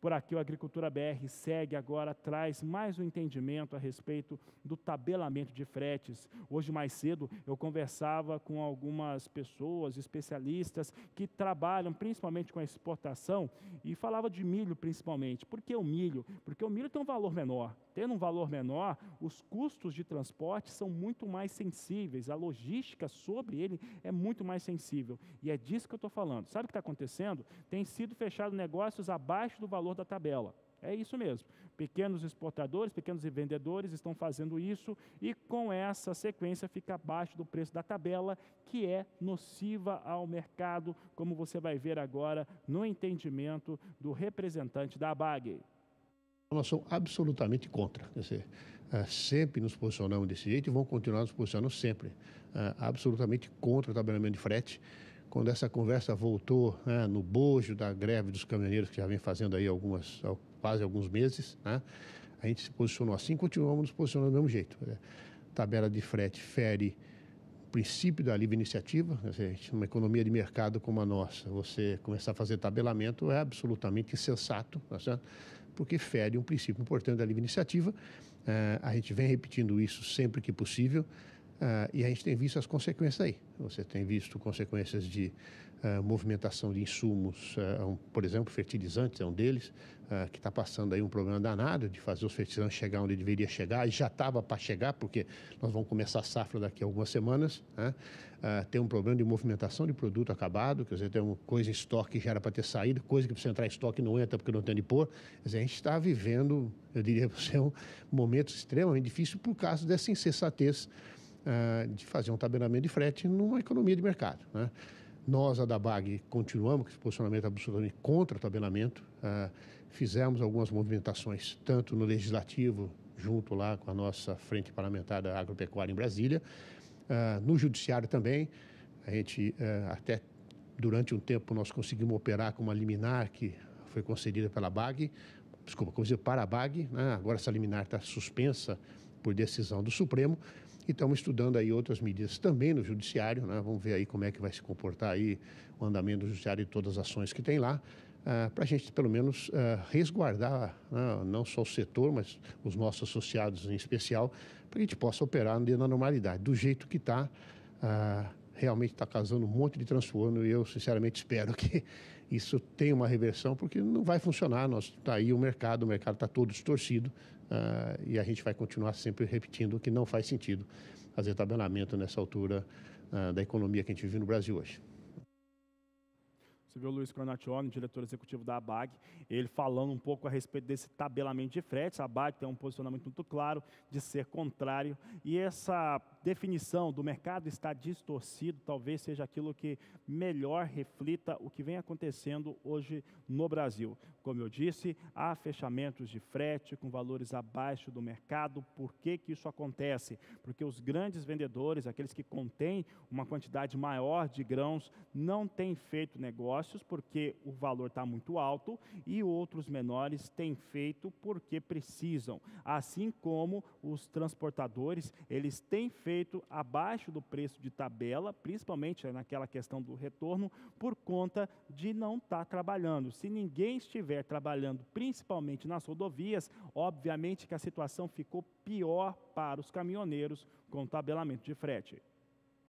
Por aqui, o Agricultura BR segue agora, traz mais um entendimento a respeito do tabelamento de fretes. Hoje, mais cedo, eu conversava com algumas pessoas, especialistas, que trabalham principalmente com a exportação e falava de milho principalmente. Por que o milho? Porque o milho tem um valor menor. Tendo um valor menor, os custos de transporte são muito mais sensíveis, a logística sobre ele é muito mais sensível. E é disso que eu estou falando. Sabe o que está acontecendo? Tem sido fechado negócios abaixo do valor da tabela. É isso mesmo. Pequenos exportadores, pequenos vendedores estão fazendo isso e com essa sequência fica abaixo do preço da tabela, que é nociva ao mercado, como você vai ver agora no entendimento do representante da ABAG. Nós somos absolutamente contra. Quer dizer, sempre nos posicionamos desse jeito e vão continuar nos posicionando sempre. Absolutamente contra o tabelamento de frete. Quando essa conversa voltou no bojo da greve dos caminhoneiros, que já vem fazendo aí quase alguns meses, a gente se posicionou assim e continuamos nos posicionando do mesmo jeito. Tabela de frete fere o princípio da livre iniciativa. Quer dizer, numa economia de mercado como a nossa, você começar a fazer tabelamento é absolutamente insensato, tá certo? Porque fere um princípio importante da livre iniciativa. A gente vem repetindo isso sempre que possível e a gente tem visto as consequências aí. Você tem visto consequências de movimentação de insumos, por exemplo, fertilizantes é um deles, que está passando aí um problema danado de fazer os fertilizantes chegar onde deveria chegar, e já estava para chegar, porque nós vamos começar a safra daqui a algumas semanas, né? Tem um problema de movimentação de produto acabado, quer dizer, tem uma coisa em estoque que já era para ter saído, coisa que precisa entrar em estoque não entra porque não tem onde pôr. Quer dizer, a gente está vivendo, eu diria para você, um momento extremamente difícil por causa dessa insensatez de fazer um tabelamento de frete numa economia de mercado, né? Nós, a ABAG, continuamos com esse posicionamento absolutamente contra o tabelamento. Fizemos algumas movimentações, tanto no Legislativo, junto lá com a nossa Frente Parlamentar da Agropecuária em Brasília, no Judiciário também. A gente, até durante um tempo, nós conseguimos operar com uma liminar que foi concedida pela ABAG, para a ABAG, né? Agora essa liminar está suspensa por decisão do Supremo. E estamos estudando aí outras medidas também no Judiciário, né? Vamos ver aí como é que vai se comportar aí o andamento do Judiciário e todas as ações que tem lá, para a gente pelo menos resguardar, né? Não só o setor, mas os nossos associados em especial, para que a gente possa operar na normalidade. Do jeito que está, realmente está causando um monte de transtorno e eu sinceramente espero que isso tenha uma reversão, porque não vai funcionar. Está aí o mercado está todo distorcido e a gente vai continuar sempre repetindo que não faz sentido fazer tabelamento nessa altura da economia que a gente vive no Brasil hoje. Você viu o Luiz Coronat, diretor executivo da ABAG, ele falando um pouco a respeito desse tabelamento de fretes. A ABAG tem um posicionamento muito claro de ser contrário. E essa definição do mercado está distorcido talvez seja aquilo que melhor reflita o que vem acontecendo hoje no Brasil. Como eu disse, há fechamentos de frete com valores abaixo do mercado. Por que que isso acontece? Porque os grandes vendedores, aqueles que contêm uma quantidade maior de grãos, não têm feito negócio porque o valor está muito alto, e outros menores têm feito porque precisam. Assim como os transportadores, eles têm feito abaixo do preço de tabela, principalmente naquela questão do retorno, por conta de não estar trabalhando. Se ninguém estiver trabalhando, principalmente nas rodovias, obviamente que a situação ficou pior para os caminhoneiros com o tabelamento de frete.